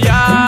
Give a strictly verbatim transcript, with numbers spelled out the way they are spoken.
I'm